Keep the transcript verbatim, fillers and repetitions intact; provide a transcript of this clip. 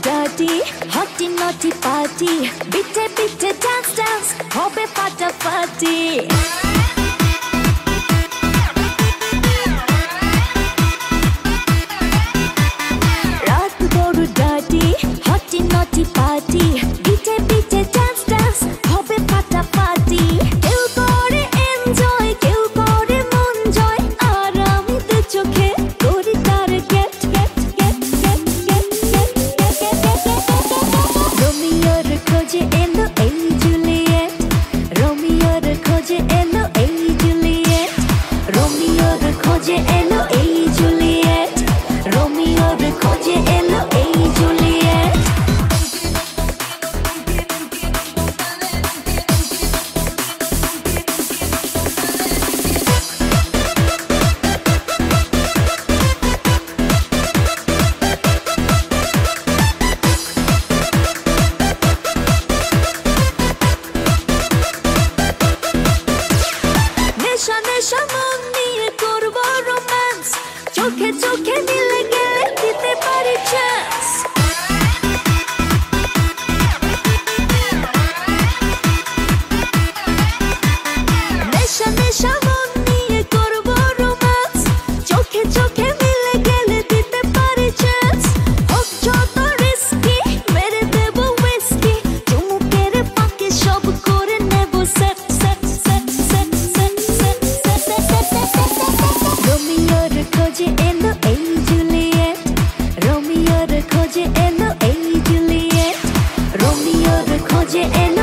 dirty, hotty naughty party, bitte bitte dance dance, hobe fatafati. Raat boru dirty, hotty naughty party, bitte bitte dance dance, hobe fatafati. Keu kore enjoy, keu kore mon joy, aramte chokhe kori tar get get. Romeor khuje elo ei Juliet, Romeor khuje elo ei Juliet, Romeor khuje elo ei Juliet, Romeor khuje elo ei Juliet. নেশা মন নিয়ে করব romance, চোখে চোখে মিলে গেলে দিতে পারি চান্স। নেশা নেশা মন নিয়ে করব রোম্যান্স, চোখে চোখে মিলে গেলে দিতে পারি চান্স। হোক যত রিস্কি, মেরে দেব উইস্কি, চুমুকের ফাঁকে সব করে নেব set set set set set. Romeor khuje elo ei Juliet, Romeor khuje elo ei Juliet, Romeor khuje elo